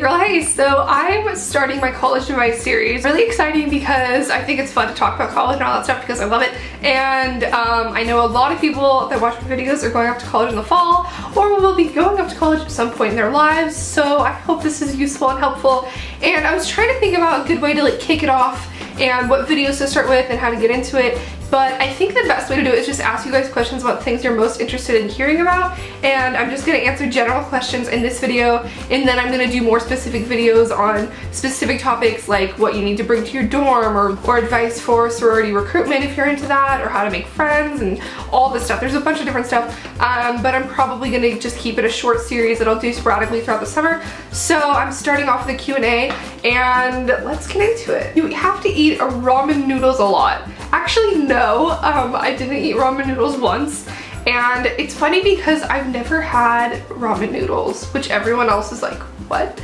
Elevate Your Life. So I'm starting my college advice series. Really exciting because I think it's fun to talk about college and all that stuff because I love it. And I know a lot of people that watch my videos are going off to college in the fall or will be going off to college at some point in their lives. So I hope this is useful and helpful. And I was trying to think about a good way to like kick it off and what videos to start with and how to get into it. But I think the best way to do it is just ask you guys questions about things you're most interested in hearing about, and I'm just gonna answer general questions in this video, and then I'm gonna do more specific videos on specific topics like what you need to bring to your dorm, or advice for sorority recruitment if you're into that, or how to make friends and all this stuff. There's a bunch of different stuff, but I'm probably gonna just keep it a short series that I'll do sporadically throughout the summer. So I'm starting off with a Q&A, and let's get into it. You have to eat ramen noodles a lot. Actually, no, I didn't eat ramen noodles once, and it's funny because I've never had ramen noodles, which everyone else is like, what?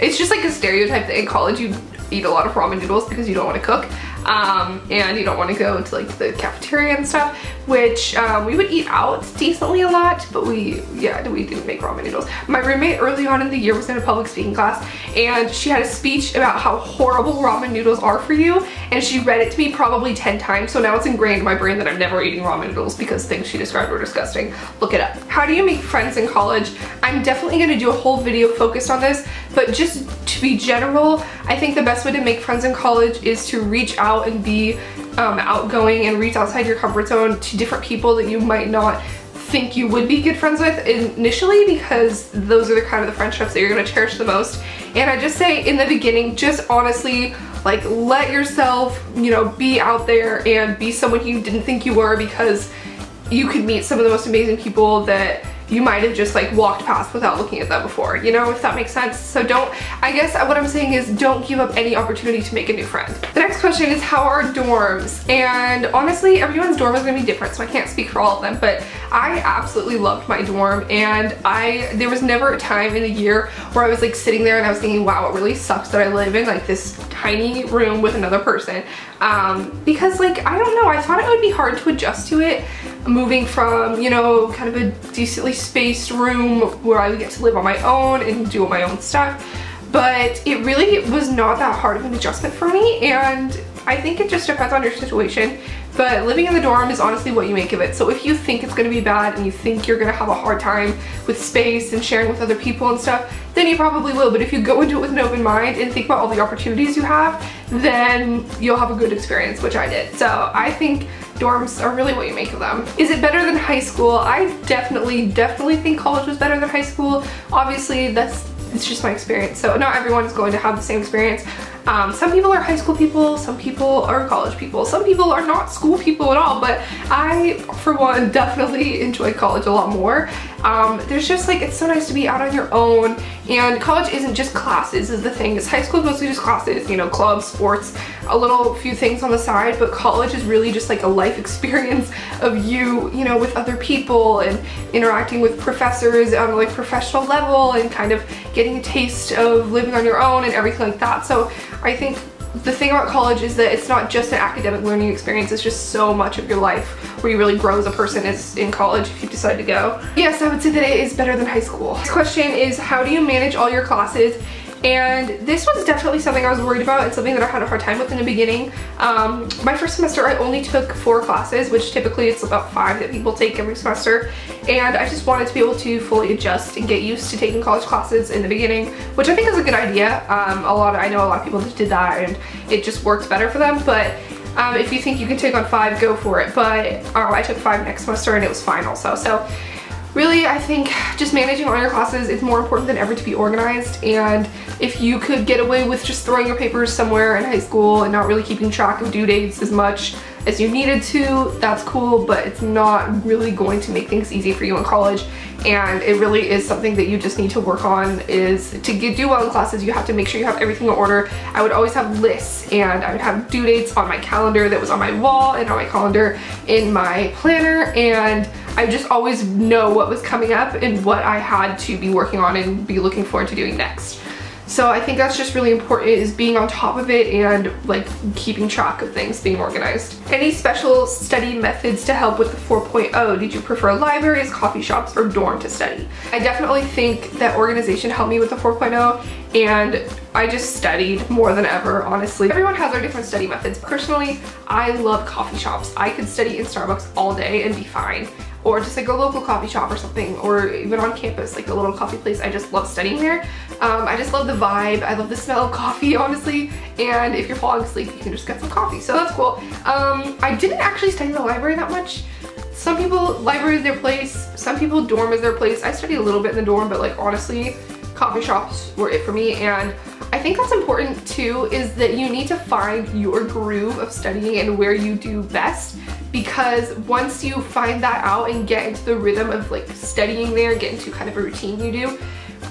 It's just like a stereotype that in college you eat a lot of ramen noodles because you don't want to cook, and you don't want to go to like the cafeteria and stuff, which we would eat out decently a lot, but we didn't make ramen noodles. My roommate early on in the year was in a public speaking class, and she had a speech about how horrible ramen noodles are for you, and she read it to me probably 10 times, so now it's ingrained in my brain that I'm never eating ramen noodles because things she described were disgusting. Look it up. How do you make friends in college? I'm definitely going to do a whole video focused on this, but just to be general, I think the best way to make friends in college is to reach out and be outgoing and reach outside your comfort zone to different people that you might not think you would be good friends with initially, because those are the kind of the friendships that you're going to cherish the most. And I just say in the beginning, just honestly, like, let yourself, you know, be out there and be someone you didn't think you were, because you could meet some of the most amazing people that you might have just like walked past without looking at them before, you know, if that makes sense. So don't, I guess what I'm saying is don't give up any opportunity to make a new friend. The next question is, how are dorms? And honestly, everyone's dorm is gonna be different, so I can't speak for all of them, but I absolutely loved my dorm, and there was never a time in the year where I was like sitting there and I was thinking, wow, it really sucks that I live in like this tiny room with another person. Because like, I don't know, I thought it would be hard to adjust to it, moving from, you know, kind of a decently spaced room where I would get to live on my own and do all my own stuff, but it really was not that hard of an adjustment for me, and I think it just depends on your situation. But living in the dorm is honestly what you make of it. So if you think it's gonna be bad and you think you're gonna have a hard time with space and sharing with other people and stuff, then you probably will. But if you go into it with an open mind and think about all the opportunities you have, then you'll have a good experience, which I did. So I think dorms are really what you make of them. Is it better than high school? I definitely think college was better than high school. Obviously, it's just my experience. So not everyone's going to have the same experience. Some people are high school people, some people are college people, some people are not school people at all, but I, for one, definitely enjoy college a lot more. There's just like, it's so nice to be out on your own, and college isn't just classes is the thing. It's high school is mostly just classes, you know, clubs, sports, a little few things on the side, but college is really just like a life experience of you know, with other people and interacting with professors on like professional level and kind of getting a taste of living on your own and everything like that. So I think the thing about college is that it's not just an academic learning experience, it's just so much of your life where you really grow as a person is in college if you decide to go. Yes, I would say that it is better than high school. Next question is, how do you manage all your classes? And this was definitely something I was worried about and something that I had a hard time with in the beginning. My first semester I only took 4 classes, which typically it's about 5 that people take every semester, and I just wanted to be able to fully adjust and get used to taking college classes in the beginning, which I think is a good idea. I know a lot of people just did that and it just worked better for them, but if you think you can take on 5, go for it. But I took 5 next semester and it was fine also. So really, I think just managing all your classes is more important than ever to be organized, and if you could get away with just throwing your papers somewhere in high school and not really keeping track of due dates as much as you needed to, that's cool, but it's not really going to make things easy for you in college, and it really is something that you just need to work on. Is to do well in classes, you have to make sure you have everything in order. I would always have lists, and I would have due dates on my calendar that was on my wall and on my calendar in my planner, and I just always know what was coming up and what I had to be working on and be looking forward to doing next. So I think that's just really important, is being on top of it and like keeping track of things, being organized. Any special study methods to help with the 4.0? Did you prefer libraries, coffee shops, or dorm to study? I definitely think that organization helped me with the 4.0, and I just studied more than ever, honestly. Everyone has their different study methods. Personally, I love coffee shops. I could study in Starbucks all day and be fine. Or just like a local coffee shop or something, or even on campus, like a little coffee place. I just love studying there. I just love the vibe. I love the smell of coffee, honestly. And if you're falling asleep, you can just get some coffee. So that's cool. I didn't actually study the library that much. Some people, library is their place. Some people, dorm is their place. I studied a little bit in the dorm, but like honestly, coffee shops were it for me. And I think that's important too, is that you need to find your groove of studying and where you do best, because once you find that out and get into the rhythm of like studying there, get into kind of a routine you do,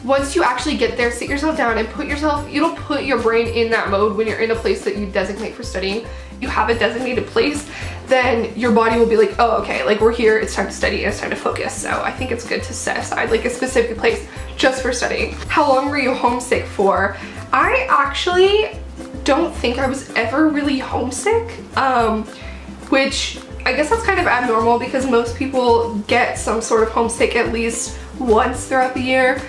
once you actually get there, sit yourself down and you'll put your brain in that mode when you're in a place that you designate for studying. You have a designated place, then your body will be like, oh, okay, like we're here, it's time to study, and it's time to focus. So I think it's good to set aside like a specific place just for studying. How long were you homesick for? I actually don't think I was ever really homesick, which I guess that's kind of abnormal because most people get some sort of homesick at least once throughout the year.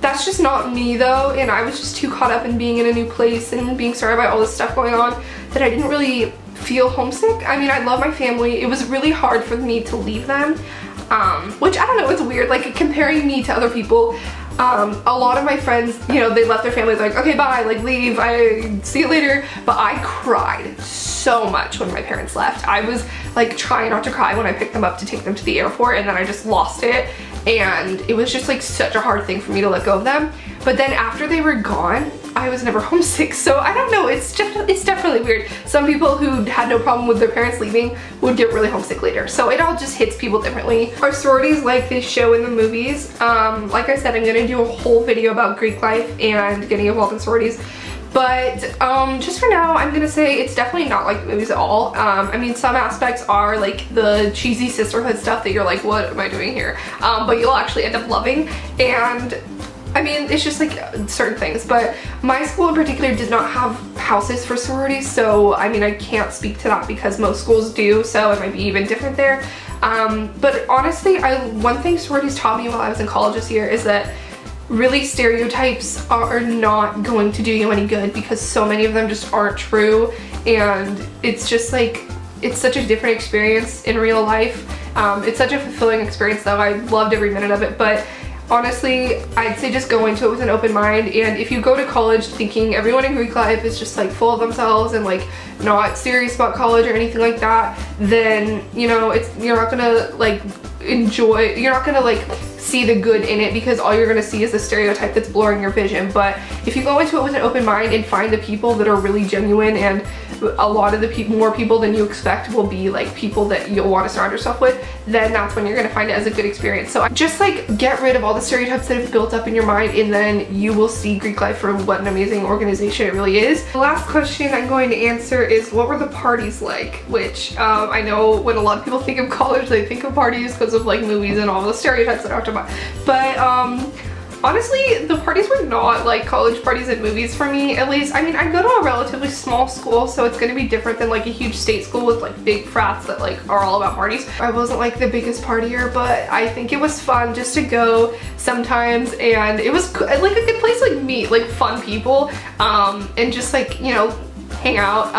That's just not me though, and I was just too caught up in being in a new place and being surrounded by all this stuff going on that I didn't really feel homesick. I mean, I love my family. It was really hard for me to leave them, which I don't know, it's weird, like comparing me to other people. A lot of my friends, you know, they left their families like, okay, bye, like leave, I see you later. But I cried so much when my parents left. I was like trying not to cry when I picked them up to take them to the airport, and then I just lost it. And it was just like such a hard thing for me to let go of them. But then after they were gone, I was never homesick. So I don't know, it's definitely weird. Some people who had no problem with their parents leaving would get really homesick later. So it all just hits people differently. Are sororities like they show in the movies? Like I said, I'm gonna do a whole video about Greek life and getting involved in sororities. But just for now, I'm gonna say it's definitely not like the movies at all. I mean, some aspects are like the cheesy sisterhood stuff that you're like, what am I doing here? But you'll actually end up loving. And I mean, it's just like certain things, but my school in particular did not have houses for sororities, so I mean, I can't speak to that because most schools do, so it might be even different there. But honestly, one thing sororities taught me while I was in college this year is that really stereotypes are not going to do you any good, because so many of them just aren't true, and it's just like, it's such a different experience in real life. It's such a fulfilling experience though, I loved every minute of it, but honestly, I'd say just go into it with an open mind, and if you go to college thinking everyone in Greek life is just like full of themselves and like not serious about college or anything like that, then you know, you're not gonna like enjoy, you're not gonna like see the good in it, because all you're gonna see is the stereotype that's blurring your vision. But if you go into it with an open mind and find the people that are really genuine, and a lot of the more people than you expect will be like people that you'll want to surround yourself with, then that's when you're gonna find it as a good experience. So just like get rid of all the stereotypes that have built up in your mind, and then you will see Greek life for what an amazing organization it really is. The last question I'm going to answer is, what were the parties like? Which I know when a lot of people think of college, they think of parties because of like movies and all the stereotypes that I talked about. But honestly, the parties were not like college parties and movies for me, at least. I mean, I go to a relatively small school, so it's gonna be different than like a huge state school with like big frats that like are all about parties. I wasn't like the biggest partier, but I think it was fun just to go sometimes, and it was like a good place to like meet like fun people and just like, you know, hang out.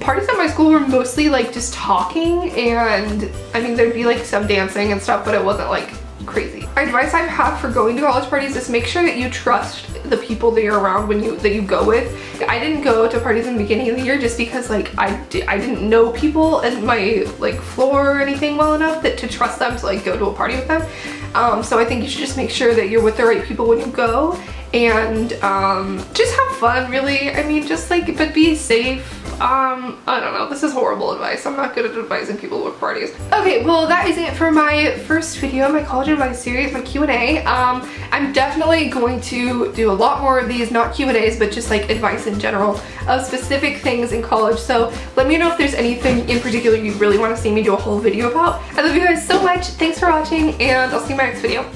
Parties at my school were mostly like just talking, and I mean, there'd be like some dancing and stuff, but it wasn't like crazy. Advice I have for going to college parties is make sure that you trust the people that you're around when you go with. I didn't go to parties in the beginning of the year just because like I didn't know people in my like floor or anything well enough that to trust them to like go to a party with them. So I think you should just make sure that you're with the right people when you go, and just have fun, really. I mean, just like, but be safe. I don't know, this is horrible advice. I'm not good at advising people with parties. Okay, well that is it for my first video, my college advice series, my Q&A. I'm definitely going to do a lot more of these, not Q&As, but just like advice in general of specific things in college. So let me know if there's anything in particular you really want to see me do a whole video about. I love you guys so much. Thanks for watching, and I'll see you in my next video.